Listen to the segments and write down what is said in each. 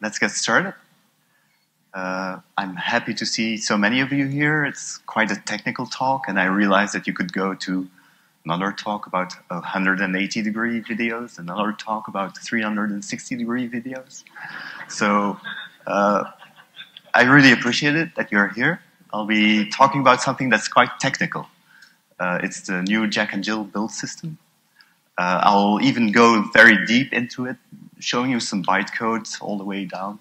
let's get started. I'm happy to see so many of you here. It's quite a technical talk, and I realized that you could go to another talk about 180-degree videos, another talk about 360-degree videos. So I really appreciate it that you're here. I'll be talking about something that's quite technical. It's the new Jack and Jill build system. I'll even go very deep into it, showing you some bytecodes all the way down.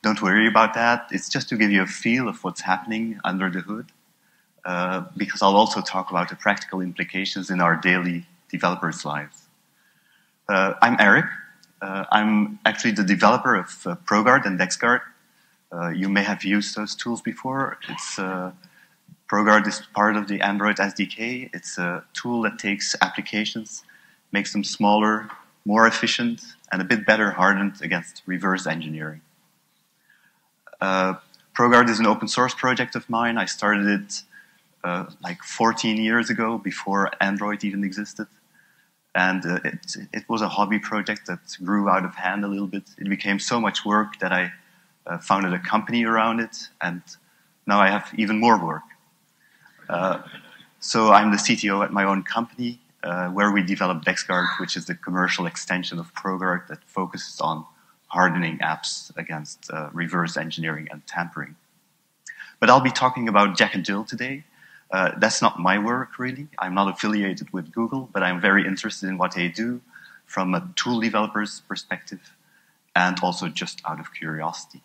Don't worry about that. It's just to give you a feel of what's happening under the hood, because I'll also talk about the practical implications in our daily developers' lives. I'm Eric. I'm actually the developer of ProGuard and DexGuard. You may have used those tools before. It's ProGuard is part of the Android SDK. It's a tool that takes applications, makes them smaller, more efficient, and a bit better hardened against reverse engineering. ProGuard is an open source project of mine. I started it like 14 years ago, before Android even existed. And it was a hobby project that grew out of hand a little bit. It became so much work that I founded a company around it, and now I have even more work. So I'm the CTO at my own company, where we develop DexGuard, which is the commercial extension of ProGuard that focuses on hardening apps against reverse engineering and tampering. But I'll be talking about Jack and Jill today. That's not my work, really. I'm not affiliated with Google, but I'm very interested in what they do from a tool developer's perspective, and also just out of curiosity.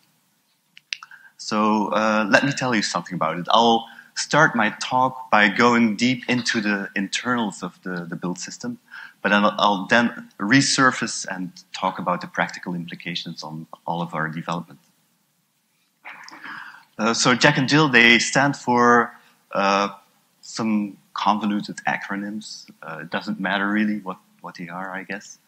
So let me tell you something about it. I'll start my talk by going deep into the internals of the build system, but I'll then resurface and talk about the practical implications on all of our development. So Jack and Jill, they stand for some convoluted acronyms. It doesn't matter really what they are, I guess.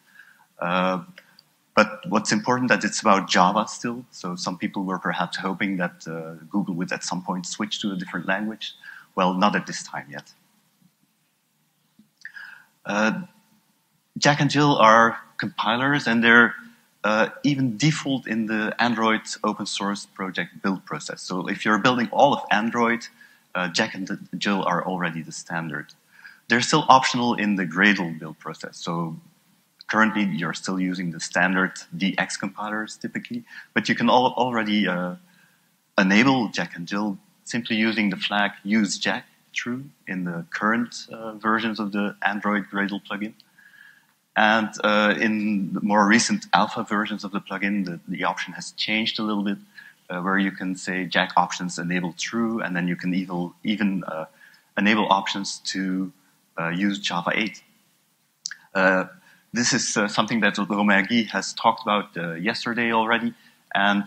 But what's important that it's about Java still. So some people were perhaps hoping that Google would at some point switch to a different language. Well, not at this time yet. Jack and Jill are compilers, and they're even default in the Android open source project build process. So if you're building all of Android, Jack and Jill are already the standard. They're still optional in the Gradle build process. So currently, you're still using the standard DX compilers, typically, but you can already enable Jack and Jill simply using the flag use Jack true in the current versions of the Android Gradle plugin. And in the more recent alpha versions of the plugin, the option has changed a little bit, where you can say Jack options enable true, and then you can even enable options to use Java 8. This is something that Romain Guy has talked about yesterday already, and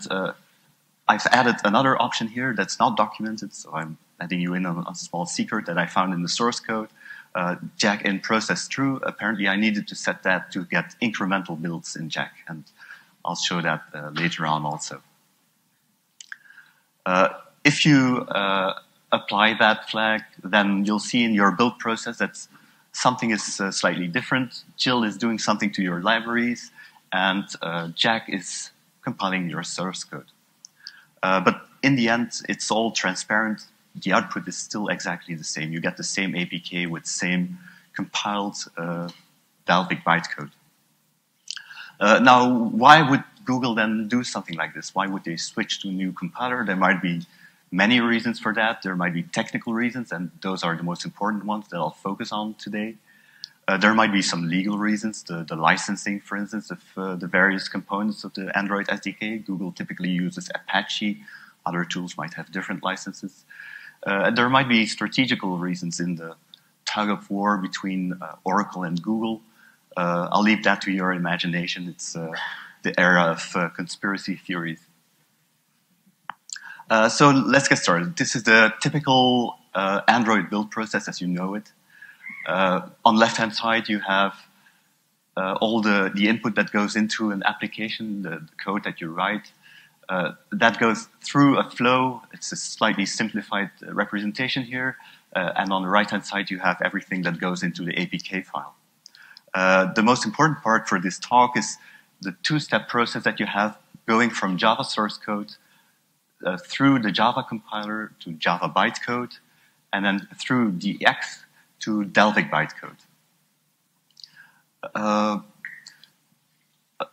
I've added another option here that's not documented, so I'm letting you in on a small secret that I found in the source code. Jack in process true, apparently I needed to set that to get incremental builds in Jack, and I'll show that later on also. If you apply that flag, then you'll see in your build process that's something is slightly different. Jill is doing something to your libraries, and Jack is compiling your source code. But in the end, it's all transparent. The output is still exactly the same. You get the same APK with same compiled Dalvik bytecode. Now, why would Google then do something like this? Why would they switch to a new compiler? There might be many reasons for that. There might be technical reasons, and those are the most important ones that I'll focus on today. There might be some legal reasons, the licensing, for instance, of the various components of the Android SDK. Google typically uses Apache. Other tools might have different licenses. And there might be strategical reasons in the tug-of-war between Oracle and Google. I'll leave that to your imagination. It's the era of conspiracy theories. So let's get started. This is the typical Android build process as you know it. On the left-hand side, you have all the input that goes into an application, the code that you write. That goes through a flow. It's a slightly simplified representation here. And on the right-hand side, you have everything that goes into the APK file. The most important part for this talk is the two-step process that you have going from Java source code through the Java compiler to Java bytecode, and then through DX to Dalvik bytecode.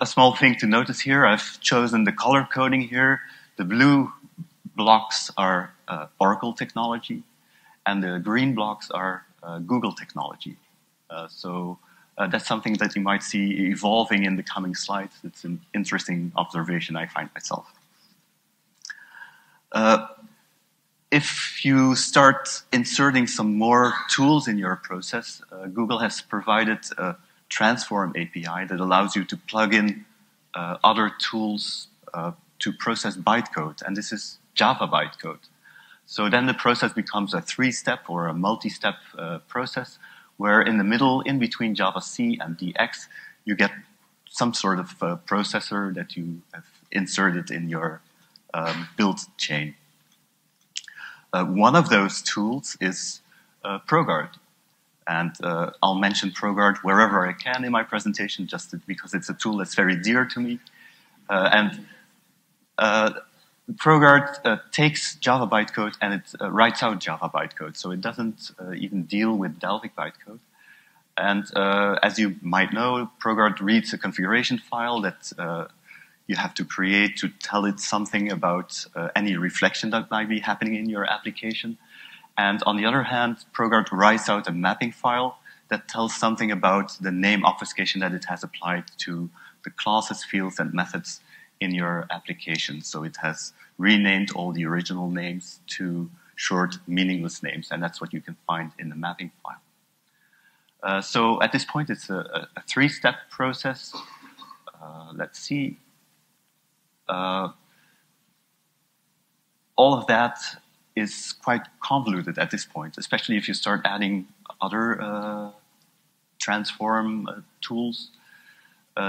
A small thing to notice here, I've chosen the color coding here. The blue blocks are Oracle technology, and the green blocks are Google technology. That's something that you might see evolving in the coming slides. It's an interesting observation I find myself. If you start inserting some more tools in your process, Google has provided a transform API that allows you to plug in other tools to process bytecode, and this is Java bytecode. So then the process becomes a three-step or a multi-step process, where in the middle, in between Java C and DX, you get some sort of processor that you have inserted in your build chain. One of those tools is ProGuard. And I'll mention ProGuard wherever I can in my presentation, just because it's a tool that's very dear to me. ProGuard takes Java bytecode and it writes out Java bytecode, so it doesn't even deal with Dalvik bytecode. And as you might know, ProGuard reads a configuration file that you have to create to tell it something about any reflection that might be happening in your application. And on the other hand, ProGuard writes out a mapping file that tells something about the name obfuscation that it has applied to the classes, fields, and methods in your application. So it has renamed all the original names to short, meaningless names, and that's what you can find in the mapping file. So at this point, it's a three-step process. Let's see. All of that is quite convoluted at this point, especially if you start adding other transform tools.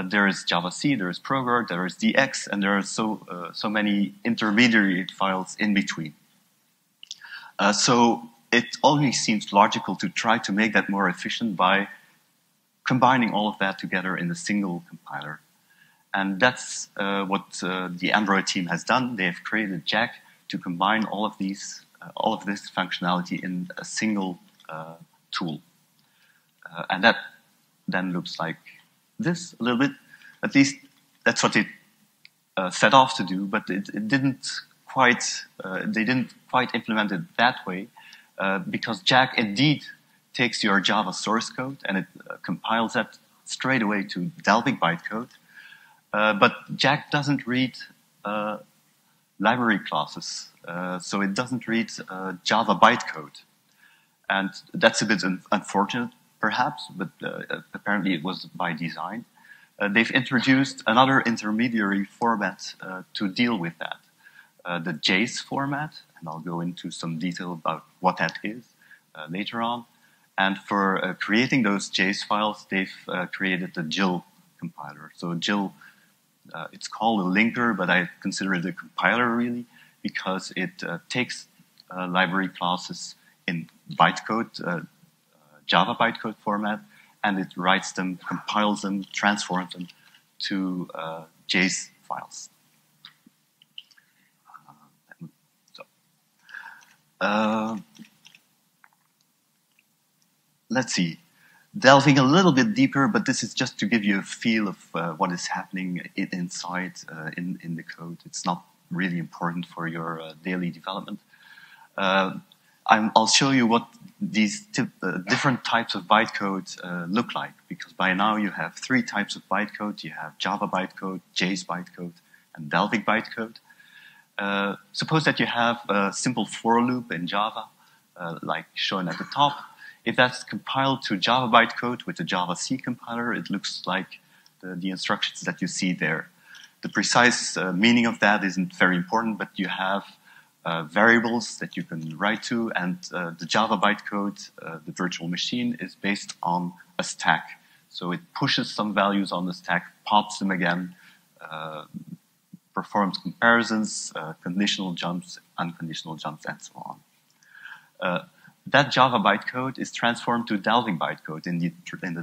There is Java C, there is ProGuard, there is DX, and there are so many intermediary files in between. So it only seems logical to try to make that more efficient by combining all of that together in a single compiler. And that's what the Android team has done. They have created Jack to combine all of these, all of this functionality in a single tool, and that then looks like this a little bit. At least that's what it set off to do, but it didn't quite, they didn't quite implement it that way, because Jack indeed takes your Java source code and it compiles that straight away to Dalvik bytecode, but Jack doesn't read library classes, so it doesn't read Java bytecode. And that's a bit unfortunate, perhaps, but apparently it was by design. They've introduced another intermediary format to deal with that, the Jayce format, and I'll go into some detail about what that is later on. And for creating those Jayce files, they've created the Jill compiler. So Jill, it's called a linker, but I consider it a compiler really, because it takes library classes in bytecode, Java bytecode format, and it writes them, compiles them, transforms them to Jayce files. Let's see, delving a little bit deeper, but this is just to give you a feel of what is happening inside in the code. It's not really important for your daily development. I'll show you what these different types of bytecode look like, because by now you have three types of bytecode. You have Java bytecode, Jayce bytecode, and Dalvik bytecode. Suppose that you have a simple for loop in Java, like shown at the top. If that's compiled to Java bytecode with the Java C compiler, it looks like the instructions that you see there. The precise meaning of that isn't very important, but you have variables that you can write to, and the Java bytecode, the virtual machine, is based on a stack. So it pushes some values on the stack, pops them again, performs comparisons, conditional jumps, unconditional jumps, and so on. That Java bytecode is transformed to Dalvik bytecode in the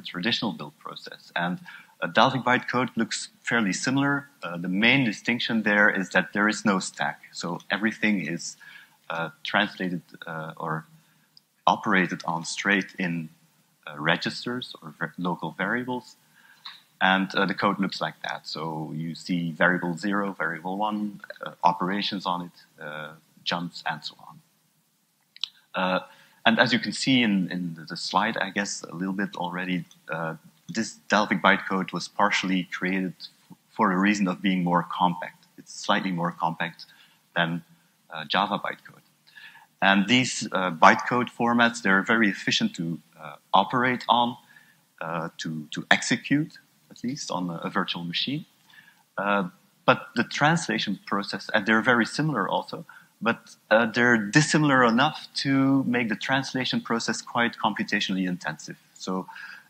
traditional build process, and Dalvik bytecode looks fairly similar. The main distinction there is that there is no stack. So everything is translated or operated on straight in registers or local variables. And the code looks like that. So you see variable 0, variable 1, operations on it, jumps, and so on. And as you can see in the slide, I guess, a little bit already, this Dalvik bytecode was partially created for a reason of being more compact. It's slightly more compact than Java bytecode. And these bytecode formats, they're very efficient to operate on, to execute, at least on a virtual machine. But the translation process, and they're very similar also, but they're dissimilar enough to make the translation process quite computationally intensive. So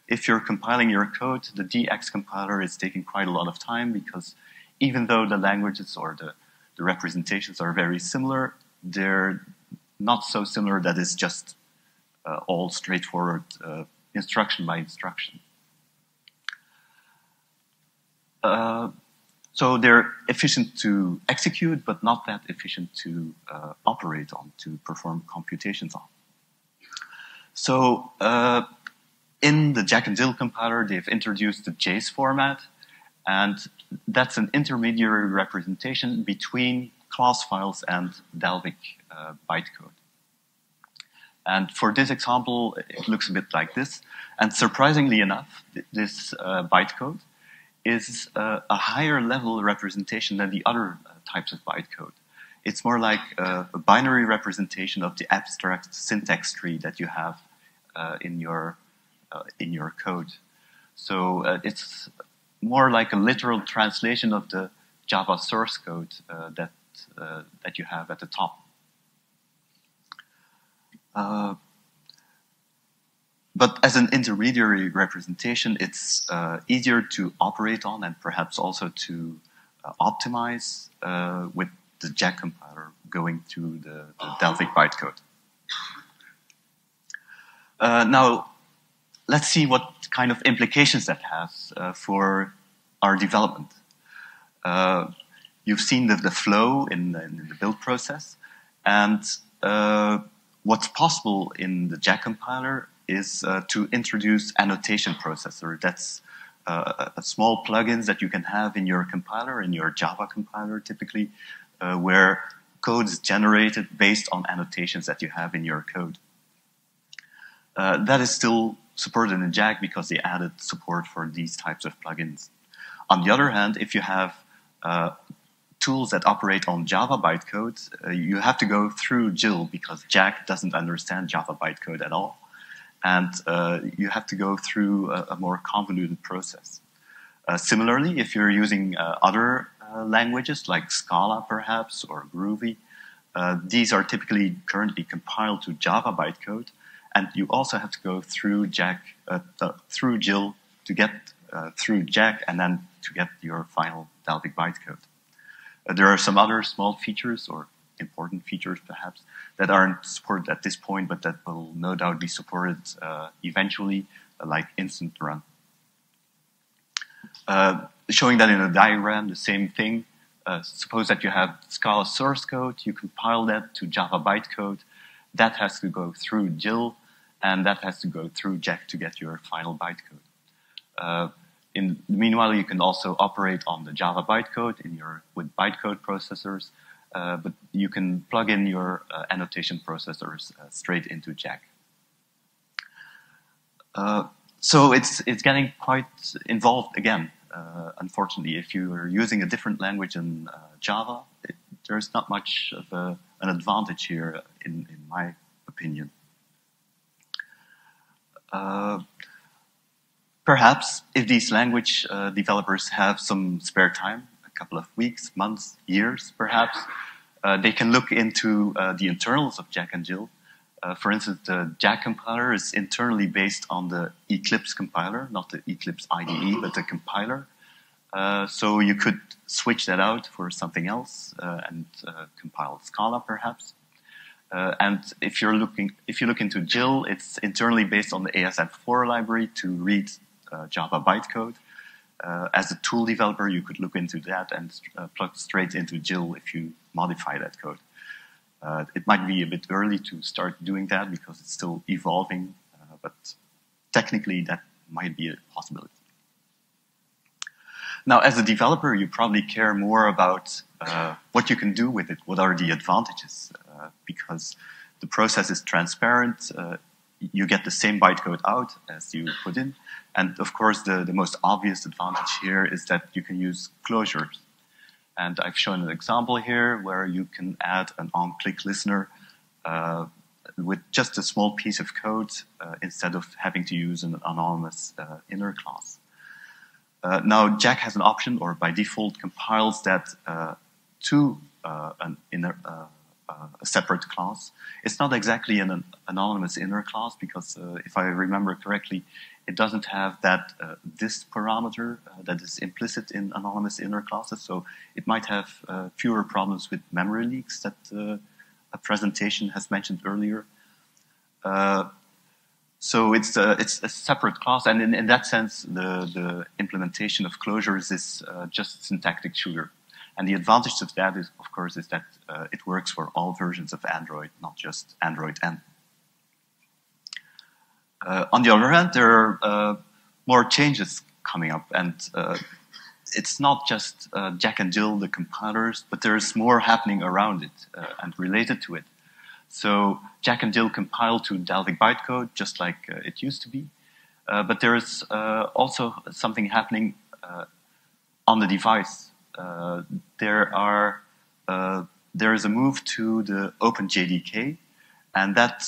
if you're compiling your code, the DX compiler is taking quite a lot of time because even though the languages or the representations are very similar, they're not so similar that it's just all straightforward instruction by instruction. So they're efficient to execute, but not that efficient to operate on, to perform computations on. So in the Jack and Jill compiler, they've introduced the Jayce format, and that's an intermediary representation between class files and Dalvik bytecode. And for this example, it looks a bit like this. And surprisingly enough, this bytecode is a higher level representation than the other types of bytecode. It's more like a binary representation of the abstract syntax tree that you have in your code. So it's more like a literal translation of the Java source code that you have at the top. But as an intermediary representation, it's easier to operate on and perhaps also to optimize with the Jack compiler going through the Dalvik bytecode. Now, let's see what kind of implications that has for our development. You've seen the flow in the build process, and what's possible in the Jack compiler is to introduce annotation processor. That's a small plugins that you can have in your compiler, in your Java compiler typically, where code is generated based on annotations that you have in your code. That is still supported in Jack because they added support for these types of plugins. On the other hand, if you have tools that operate on Java bytecode, you have to go through Jill because Jack doesn't understand Java bytecode at all. And you have to go through a more convoluted process. Similarly, if you're using other languages like Scala, perhaps, or Groovy, these are typically currently compiled to Java bytecode, and you also have to go through Jack, through Jill to get through Jack, and then to get your final Dalvik bytecode. There are some other small features or important features, perhaps, that aren't supported at this point, but that will no doubt be supported eventually, like instant run. Showing that in a diagram, the same thing. Suppose that you have Scala source code, you compile that to Java bytecode. That has to go through Jill, and that has to go through Jack to get your final bytecode. Meanwhile, you can also operate on the Java bytecode with bytecode processors, but you can plug in your annotation processors straight into Jack. So it's getting quite involved again, unfortunately. If you are using a different language than Java, there's not much of an advantage here, in my opinion. Perhaps if these language developers have some spare time, a couple of weeks, months, years perhaps, they can look into the internals of Jack and Jill. For instance, the Jack compiler is internally based on the Eclipse compiler, not the Eclipse IDE, but the compiler. So you could switch that out for something else and compile Scala perhaps. And if you look into Jill, it's internally based on the ASM4 library to read Java bytecode. as a tool developer, you could look into that and plug straight into Jill if you modify that code. It might be a bit early to start doing that because it's still evolving, but technically that might be a possibility. Now, as a developer, you probably care more about what you can do with it, what are the advantages, because the process is transparent, you get the same bytecode out as you put in, and of course the most obvious advantage here is that you can use closures. And I've shown an example here where you can add an on-click listener with just a small piece of code instead of having to use an anonymous inner class. Now, Jack has an option, or by default compiles that to an inner, a separate class. It's not exactly an anonymous inner class because, if I remember correctly, it doesn't have that this parameter that is implicit in anonymous inner classes, so it might have fewer problems with memory leaks that a presentation has mentioned earlier. So it's a separate class, and in that sense, the implementation of closures is just syntactic sugar. And the advantage of that is, of course, is that it works for all versions of Android, not just Android N. On the other hand, there are more changes coming up, and it's not just Jack and Jill, the compilers, but there is more happening around it and related to it. So Jack and Jill compile to Dalvik bytecode, just like it used to be. But there is also something happening on the device. There is a move to the OpenJDK, and that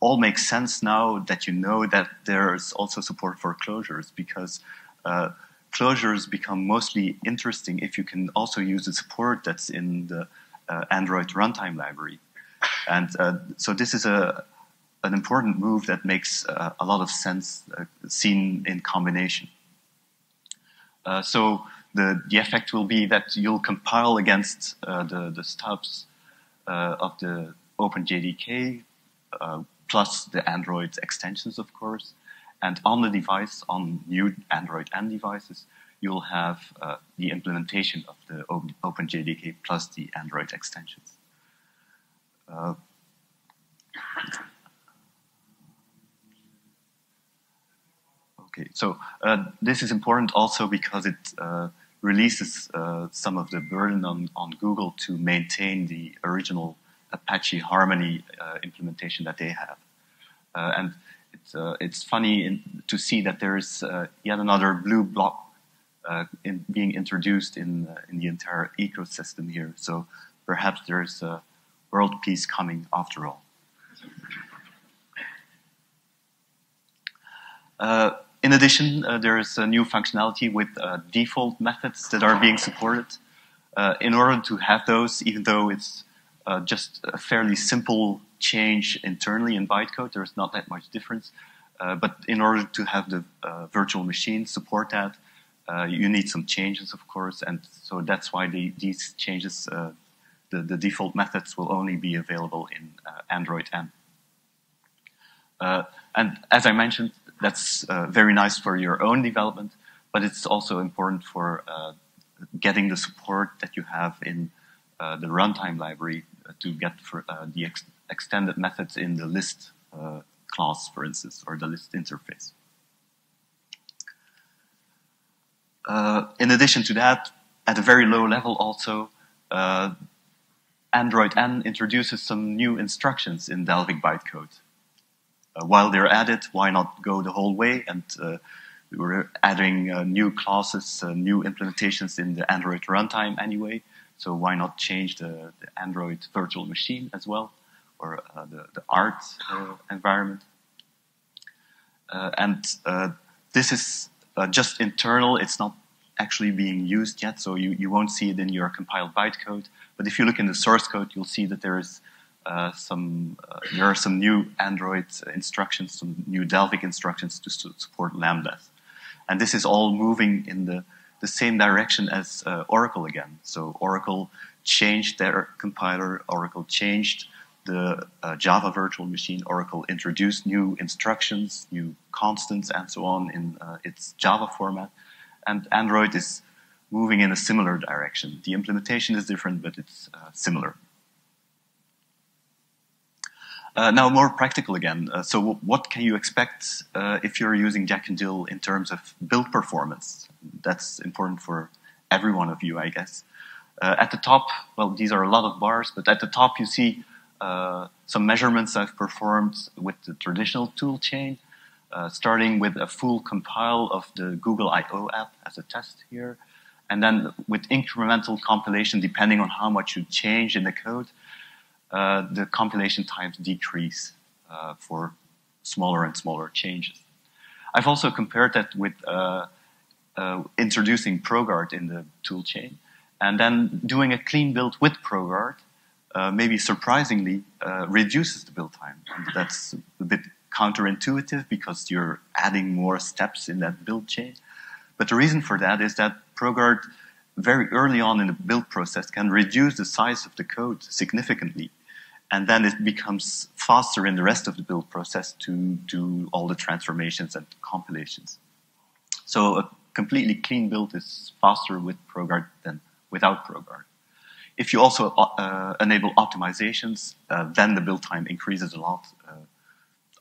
all makes sense now that you know that there is also support for closures, because closures become mostly interesting if you can also use the support that's in the Android runtime library. And so this is an important move that makes a lot of sense seen in combination. So the effect will be that you'll compile against the stubs of the OpenJDK plus the Android extensions, of course. And on the device, on new Android N devices, you'll have the implementation of the OpenJDK plus the Android extensions. Okay, so this is important also because it releases some of the burden on Google to maintain the original Apache Harmony implementation that they have. And it's funny to see that there is yet another blue block being introduced in the entire ecosystem here. So perhaps there is a world peace coming after all. In addition, there is a new functionality with default methods that are being supported. In order to have those, even though it's just a fairly simple change internally in bytecode, there's not that much difference. But in order to have the virtual machine support that, you need some changes, of course, and so that's why these changes, the default methods will only be available in Android N. And as I mentioned, that's very nice for your own development, but it's also important for getting the support that you have in the runtime library to get for, the extended methods in the list class, for instance, or the list interface. In addition to that, at a very low level also, Android N introduces some new instructions in Dalvik bytecode. While they're added, why not go the whole way? And we're adding new classes, new implementations in the Android runtime anyway. So why not change the Android virtual machine as well, or the ART environment? This is just internal. It's not actually being used yet, so you won't see it in your compiled bytecode. But if you look in the source code, you'll see that there is there are some new Android instructions, some new Dalvik instructions to support lambdas, and this is all moving in the same direction as Oracle again. So Oracle changed their compiler, Oracle changed the Java virtual machine, Oracle introduced new instructions, new constants, and so on in its Java format, and Android is moving in a similar direction. The implementation is different, but it's similar. Now, more practical again. So what can you expect if you're using Jack and Jill in terms of build performance? That's important for every one of you, I guess. At the top, well, these are a lot of bars, but at the top you see some measurements I've performed with the traditional tool chain, starting with a full compile of the Google I.O. app as a test here, and then with incremental compilation, depending on how much you change in the code, the compilation times decrease for smaller and smaller changes. I've also compared that with introducing ProGuard in the toolchain, and then doing a clean build with ProGuard, maybe surprisingly, reduces the build time. And that's a bit counterintuitive because you're adding more steps in that build chain. But the reason for that is that ProGuard very early on in the build process can reduce the size of the code significantly. And then it becomes faster in the rest of the build process to do all the transformations and compilations. So a completely clean build is faster with ProGuard than without ProGuard. If you also enable optimizations, then the build time increases a lot.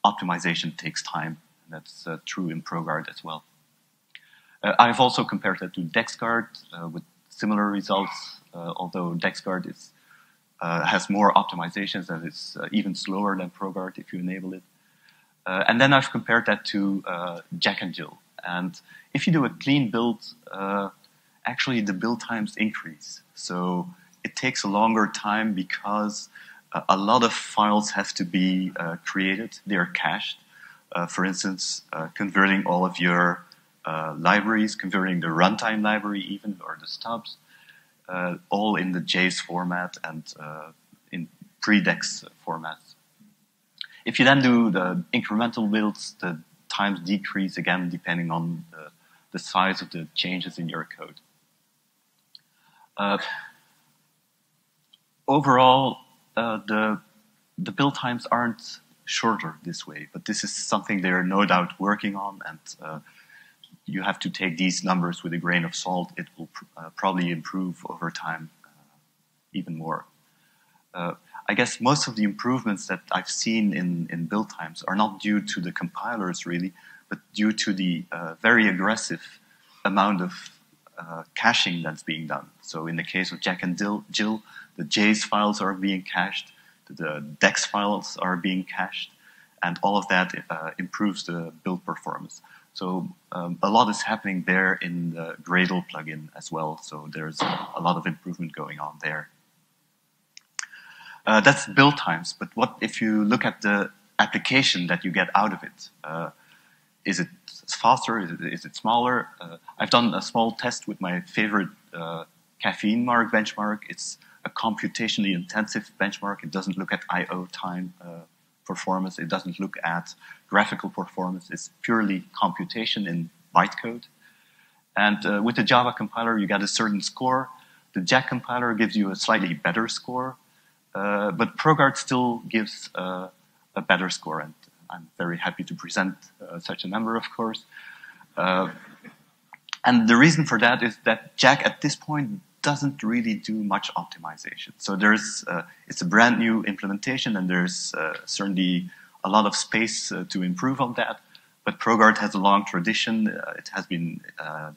Optimization takes time, and that's true in ProGuard as well. I've also compared that to DexGuard with similar results, although DexGuard is has more optimizations and it's even slower than ProGuard if you enable it. And then I've compared that to Jack and Jill. And if you do a clean build, actually the build times increase. So it takes a longer time because a lot of files have to be created. They are cached. For instance, converting all of your libraries, converting the runtime library even, or the stubs, all in the Jayce format and in pre-dex formats. If you then do the incremental builds, the times decrease again depending on the size of the changes in your code. Overall, the build times aren't shorter this way, but this is something they're no doubt working on, and you have to take these numbers with a grain of salt. It will probably improve over time even more. I guess most of the improvements that I've seen in build times are not due to the compilers really, but due to the very aggressive amount of caching that's being done. So in the case of Jack and Jill, the Jayce files are being cached, the Dex files are being cached, and all of that improves the build performance. So a lot is happening there in the Gradle plugin as well, so there's a lot of improvement going on there. That's build times, but what if you look at the application that you get out of it? Is it faster? Is it smaller? I've done a small test with my favorite caffeine mark benchmark. It's a computationally intensive benchmark. It doesn't look at I.O. time performance. It doesn't look at graphical performance. It's purely computation in bytecode. And with the Java compiler, you get a certain score. The Jack compiler gives you a slightly better score, but ProGuard still gives a better score, and I'm very happy to present such a number, of course. And the reason for that is that Jack at this point doesn't really do much optimization. So there's it's a brand new implementation, and there's certainly a lot of space to improve on that. But ProGuard has a long tradition. It has been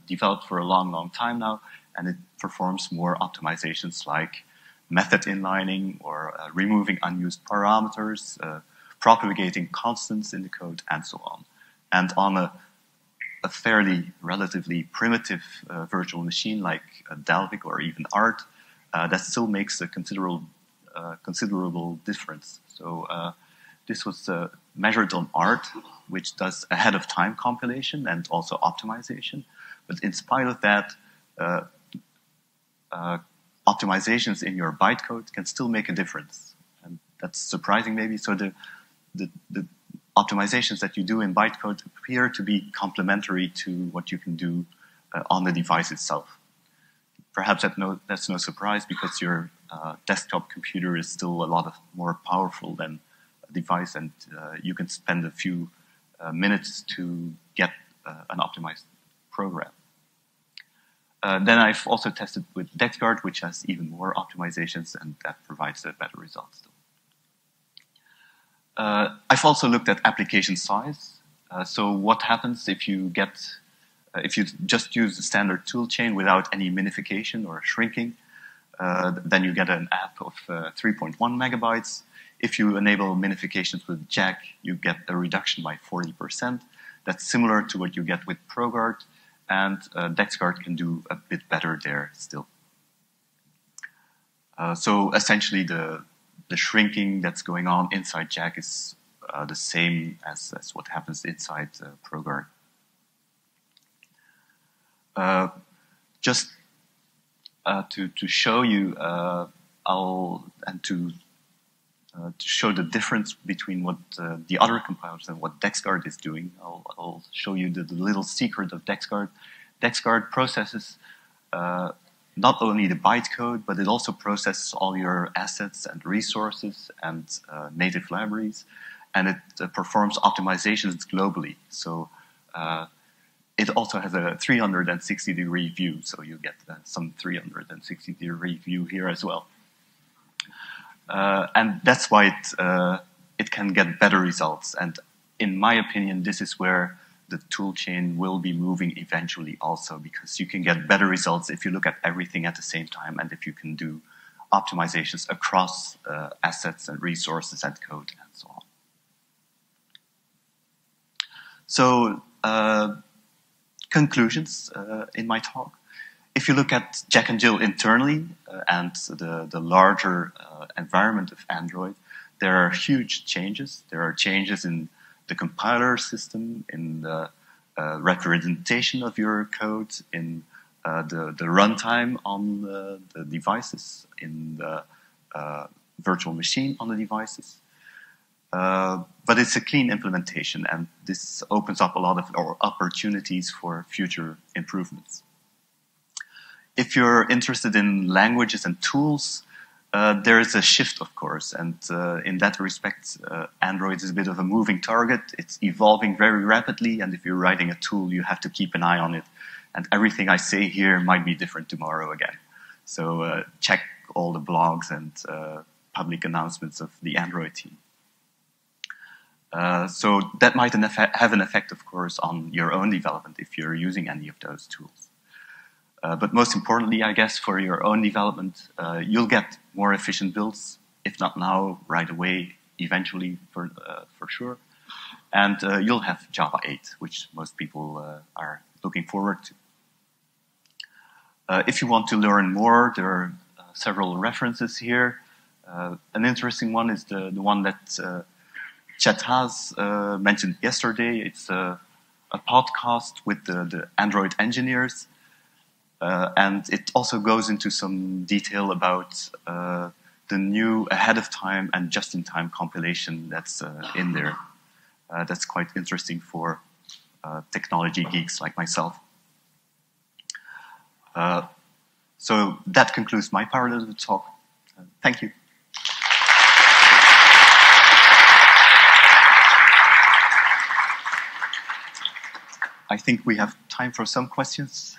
developed for a long, long time now, and it performs more optimizations like method inlining or removing unused parameters, propagating constants in the code, and so on. And on a fairly relatively primitive virtual machine like Dalvik or even ART, that still makes a considerable difference. So this was measured on ART, which does ahead of time compilation and also optimization. But in spite of that, optimizations in your bytecode can still make a difference. And that's surprising maybe. So the optimizations that you do in bytecode appear to be complementary to what you can do on the device itself. Perhaps that's no surprise, because your desktop computer is still a lot more powerful than a device, and you can spend a few minutes to get an optimized program. Then I've also tested with DexGuard, which has even more optimizations, and that provides a better result still. I've also looked at application size. So what happens if you get, if you just use the standard toolchain without any minification or shrinking? Then you get an app of 3.1 megabytes. If you enable minifications with Jack, you get a reduction by 40%. That's similar to what you get with ProGuard, and DexGuard can do a bit better there still. So essentially the shrinking that's going on inside Jack is the same as what happens inside ProGuard. To show you, to show the difference between what the other compilers and what DexGuard is doing, I'll show you the little secret of DexGuard. DexGuard processes not only the bytecode, but it also processes all your assets and resources and native libraries, and it performs optimizations globally. So it also has a 360-degree view, so you get some 360-degree view here as well. And that's why it can get better results. And in my opinion, this is where the toolchain will be moving eventually also, because you can get better results if you look at everything at the same time and if you can do optimizations across assets and resources and code and so on. So conclusions in my talk. If you look at Jack and Jill internally and the larger environment of Android, there are huge changes. There are changes in the compiler system, in the representation of your code, in the runtime on the devices, in the virtual machine on the devices. But it's a clean implementation, and this opens up a lot of opportunities for future improvements. If you're interested in languages and tools, there is a shift, of course, and in that respect, Android is a bit of a moving target. It's evolving very rapidly, and if you're writing a tool, you have to keep an eye on it. And everything I say here might be different tomorrow again. So check all the blogs and public announcements of the Android team. So that might have an effect, of course, on your own development if you're using any of those tools. But most importantly, I guess, for your own development, you'll get more efficient builds, if not now, right away, eventually, for sure. And you'll have Java 8, which most people are looking forward to. If you want to learn more, there are several references here. An interesting one is the one that Chet has mentioned yesterday. It's a podcast with the Android engineers. And it also goes into some detail about the new ahead-of-time and just-in-time compilation that's in there. That's quite interesting for technology geeks like myself. So that concludes my part of the talk. Thank you. I think we have time for some questions.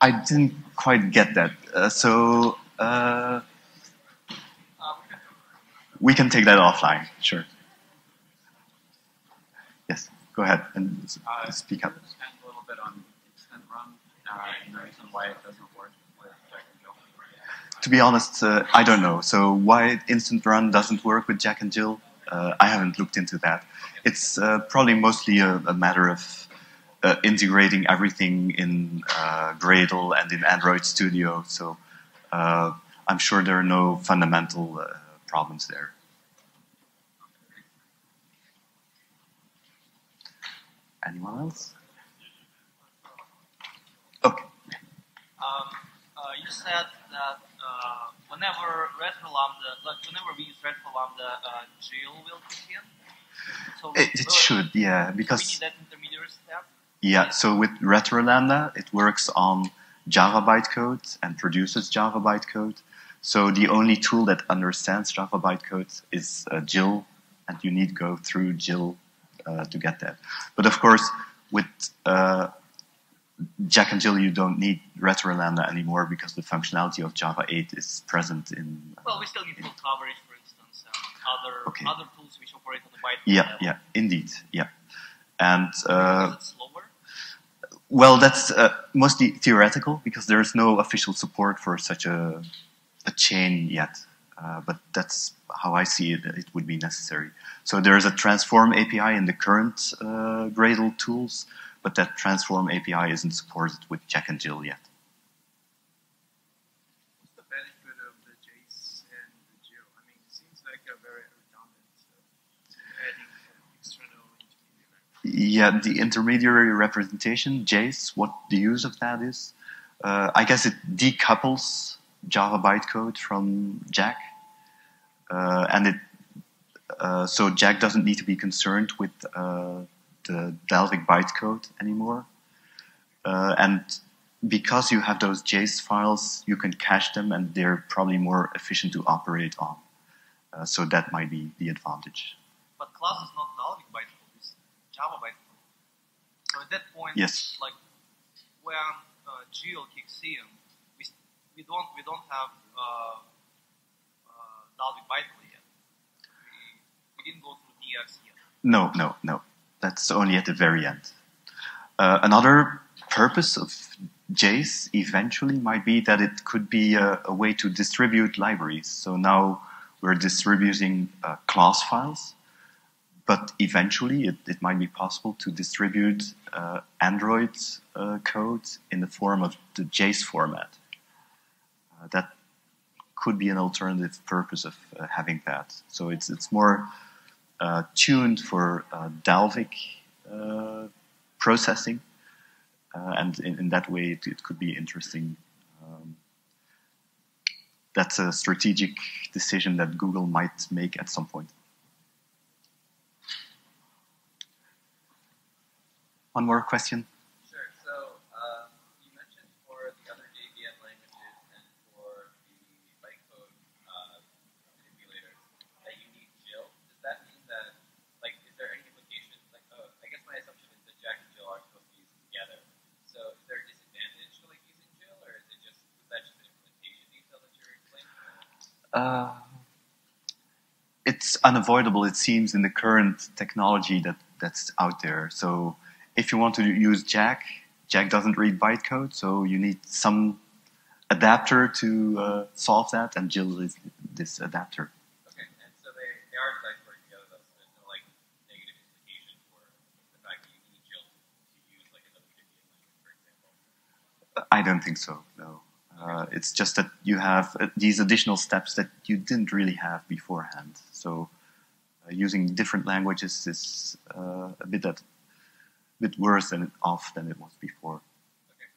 I didn't quite get that, so we can take that offline, sure. Yes, go ahead and speak up. Expand a little bit on instant run and the reason why it doesn't work with Jack and Jill. To be honest, I don't know. So why instant run doesn't work with Jack and Jill? I haven't looked into that. It's probably mostly a matter of integrating everything in Gradle and in Android Studio, so I'm sure there are no fundamental problems there. Anyone else? Okay. You said that whenever we use RetroLambda, Jill will kick in. So it should, yeah, because we need that intermediary step. Yeah, so with RetroLambda, it works on Java bytecode and produces Java bytecode. So the only tool that understands Java bytecode is Jill, and you need to go through Jill to get that. But of course, with Jack and Jill, you don't need RetroLambda anymore because the functionality of Java 8 is present in... Well, we still need full coverage, for instance, and other tools which operate on the bytecode level. Yeah, indeed, yeah. And... Because it's slower? Well, that's mostly theoretical because there is no official support for such a chain yet. But that's how I see it, it would be necessary. So there is a transform API in the current Gradle tools, but that transform API isn't supported with Jack and Jill yet. What's the benefit of the Jayce and the Jill? I mean, it seems like a very redundant adding external intermediary. Yeah, the intermediary representation, Jayce, what the use of that is, I guess it decouples Java bytecode from Jack, and it so Jack doesn't need to be concerned with the Dalvik bytecode anymore, and because you have those Jayce files, you can cache them, and they're probably more efficient to operate on. So that might be the advantage. But class is not Dalvik bytecode; it's Java bytecode. So at that point, yes, like when Jill kicks in, we don't have Dalvik bytecode yet. We didn't go through DX yet. No, no, no. That's only at the very end. Another purpose of Jayce eventually might be that it could be a way to distribute libraries. So now we're distributing class files, but eventually it might be possible to distribute Android code in the form of the Jayce format. That could be an alternative purpose of having that. So it's more tuned for Dalvik processing, and in that way it could be interesting. That's a strategic decision that Google might make at some point. One more question. It's unavoidable, it seems, in the current technology that's out there. So if you want to use Jack, Jack doesn't read bytecode, so you need some adapter to solve that, and Jill is this adapter. Okay, and so they are working together, though, so there's no negative implication for the fact that you need Jill to use another JDK language, for example? I don't think so, no. It's just that you have these additional steps that you didn't really have beforehand. So using different languages is a bit worse than it was before. Okay,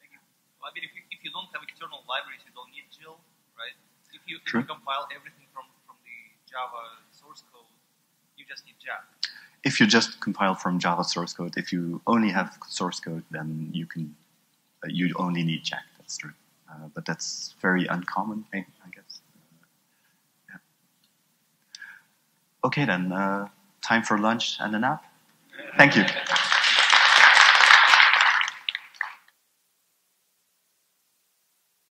thank you. Well, I mean, if you don't have external libraries, you don't need Jill, right? If you compile everything from the Java source code, you just need Jack. If you just compile from Java source code, if you only have source code, then you can you only need Jack. That's true. But that's very uncommon, I guess. Yeah. Okay then, time for lunch and a nap. Thank you.